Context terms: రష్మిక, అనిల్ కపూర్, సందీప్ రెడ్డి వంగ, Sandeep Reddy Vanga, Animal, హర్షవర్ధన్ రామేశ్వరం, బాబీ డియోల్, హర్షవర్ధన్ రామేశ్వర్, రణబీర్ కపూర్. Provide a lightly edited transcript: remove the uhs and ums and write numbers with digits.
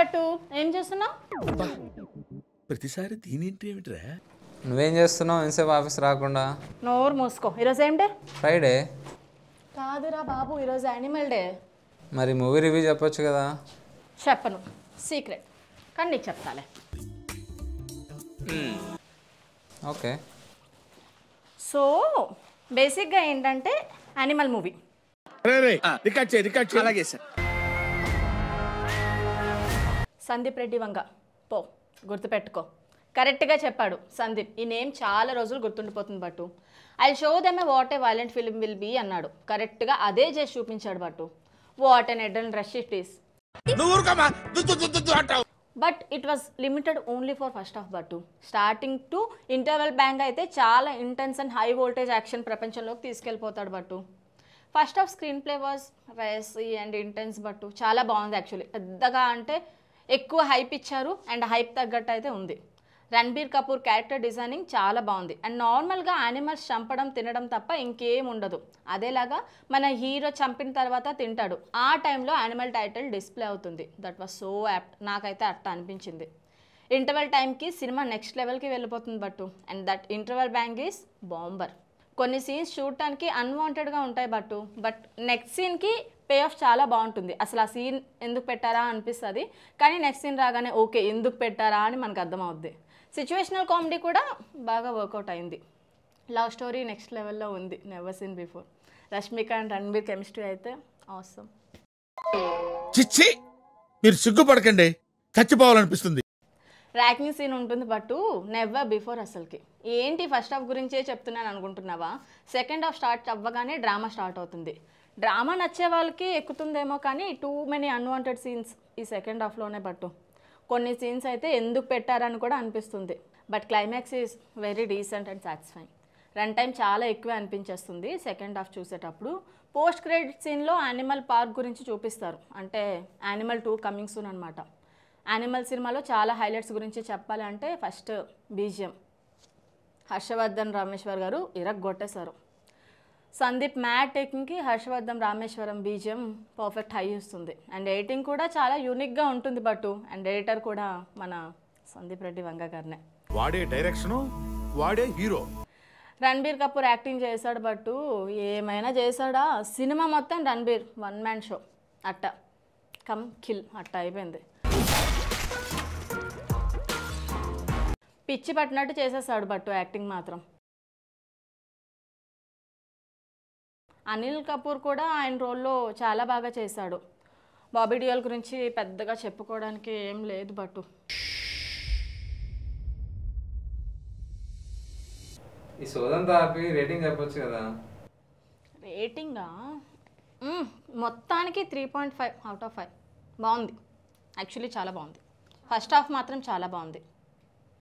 పట్టు ఏం చేస్తున్నావ్ ప్రతిసారి దీని ఎంట్రీ ఏమిటరా నువ్వేం చేస్తున్నావ్ ఇన్సేప్ ఆఫీస్ రాకుండా నోర్ మూసుకో ఈ రోజు ఏం డే ఫ్రైడే కాదురా బాబు ఈ రోజు యానిమల్ డే మరి మూవీ రివ్యూ చెప్పొచ్చు కదా చెప్పను సీక్రెట్ కన్ని చెప్తాలే ఓకే సో బేసిక్ గా ఏంటంటే యానిమల్ మూవీ संदीप रेड्डी वंगा पो गुर्तुपेट्टुको करेक्ट गा चेप्पाडु संदीप ई नेम चाला रोजुलु गुर्तुंडिपोतुंदी but I show them what a violent film will be अन्नाडु करेक्ट गा अदे चेसि चूपिंचाडु but what an adult rush it is but it was limited only for first half but starting to interval bang अयिते चाला intense and high voltage action प्रपंचंलोकी तीसुकेल्लिपोताडु but first half screen play was racy and intense बट्टू चाला बागुंदी actually पेद्दगा अंटे ఎక్కువ hype ఇచ్చారు and hype తగ్గట్టు అయితే ఉంది రణబీర్ కపూర్ క్యారెక్టర్ డిజైనింగ్ చాలా బాగుంది అండ్ నార్మల్ గా యానిమల్స్ చంపడం తినడం తప్ప ఇంకేం ఉండదు అదేలాగా మన హీరో చంపిన తర్వాత తింటాడు ఆ టైం లో యానిమల్ టైటిల్ డిస్ప్లే అవుతుంది దట్ వాస్ సో యాప్ట్ నాకైతే అర్థ అనిపించింది ఇంటర్వల్ టైం కి సినిమా నెక్స్ట్ లెవెల్ కి వెళ్ళిపోతుంది but and that interval bang is bomber కొన్ని సీన్స్ చూడడానికి అన్వాంటెడ్ గా ఉంటాయి బట్టు బట్ నెక్స్ట్ సీన్ కి पे ఆఫ్ చాలా బాగుంటుంది అసలు ఆ సీన్ ఎందుకు పెట్టారా అనిపిస్తది కానీ నెక్స్ట్ సీన్ రాగానే ఓకే ఎందుకు పెట్టారా అని మనకు అర్థమవుద్ది సిచువేషనల్ కామెడీ కూడా బాగా వర్క్ అవుట్ అయ్యింది లవ్ స్టోరీ నెక్స్ట్ లెవెల్ లో ఉంది never seen before రష్మిక and Ranbir chemistry అయితే ఆసమ్ చిచ్చి మీరు సిగ్గుపడకండి చచ్చిపోవాలనిపిస్తుంది ర్యాకింగ్ సీన్ ఉంటుంది బట్టు నెవర్ బిఫోర్ అసలుకి ఏంటి ఫస్ట్ హాఫ్ గురించే చెప్తున్నాను అనుకుంటున్నావా సెకండ్ హాఫ్ స్టార్ట్ అవ్వగానే డ్రామా స్టార్ట్ అవుతుంది డ్రామా నచ్చే వాళ్ళకి ఎక్కుతుందేమో కానీ టూ మెనీ అన్వాంటెడ్ సీన్స్ ఈ సెకండ్ హాఫ్లోనే బట్టు కొన్ని సీన్స్ అయితే ఎందుకు పెట్టారని కూడా అనిపిస్తుంది but climax is very decent and satisfying run time చాలా ఎక్కువ అనిపించేస్తుంది సెకండ్ హాఫ్ చూసేటప్పుడు పోస్ట్ క్రెడిట్ సీన్లో యానిమల్ పార్క్ గురించి చూపిస్తారు అంటే యానిమల్ 2 కమింగ్ సూన్ అనమాట యానిమల్ సినిమాలో చాలా హైలైట్స్ గురించి చెప్పాలంటే ఫస్ట్ బీజిఎం హర్షవర్ధన్ రామేశ్వర్ గారు ఇరగ్గొట్టేశారు సందీప్ మ్యాట్ టేకింగ్కి హర్షవర్ధన్ రామేశ్వరం BGM perfect high ఇస్తుంది అండ్ ఎడిటింగ్ కూడా చాలా యూనిక్గా ఉంటుంది బట్టు అండ్ ఎడిటర్ కూడా మన సందీప్ రెడ్డి వంగ గారినే వాడే డైరెక్షన్ వాడే హీరో రణబీర్ కపూర్ యాక్టింగ్ చేశాడు బట్టు ఏమైనా చేశాడా సినిమా మొత్తం రణబీర్ వన్ మ్యాన్ షో అట్ట కమ్ కిల్ అట్ట అయిపోయింది పిచ్చి పట్టినట్టు చేసేసాడు బట్టు యాక్టింగ్ మాత్రం అనిల్ కపూర్ కూడా ఆయన రోల్లో చాలా బాగా చేశాడు బాబీ డియోల్ గురించి పెద్దగా చెప్పుకోవడానికి ఏం లేదు బట్టు ఈ సోదంతా ఆపి రేటింగ్ చెప్పొచ్చు కదా రేటింగా మొత్తానికి 3.5/5 బాగుంది యాక్చువల్లీ చాలా బాగుంది ఫస్ట్ హాఫ్ మాత్రం చాలా బాగుంది